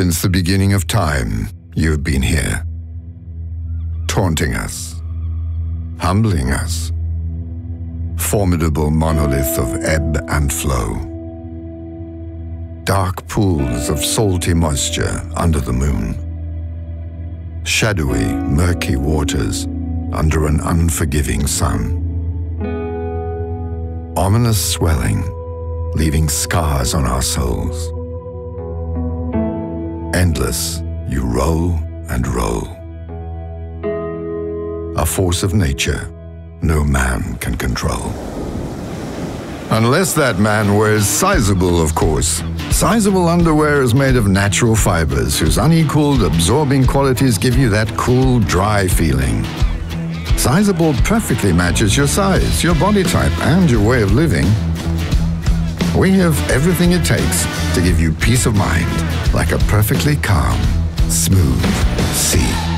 Since the beginning of time, you've been here, taunting us, humbling us, formidable monolith of ebb and flow, dark pools of salty moisture under the moon, shadowy, murky waters under an unforgiving sun, ominous swelling, leaving scars on our souls. Endless, you roll and roll. A force of nature no man can control. Unless that man wears Sizable, of course. Sizable underwear is made of natural fibers whose unequaled, absorbing qualities give you that cool, dry feeling. Sizable perfectly matches your size, your body type, and your way of living. We have everything it takes to give you peace of mind, like a perfectly calm, smooth sea.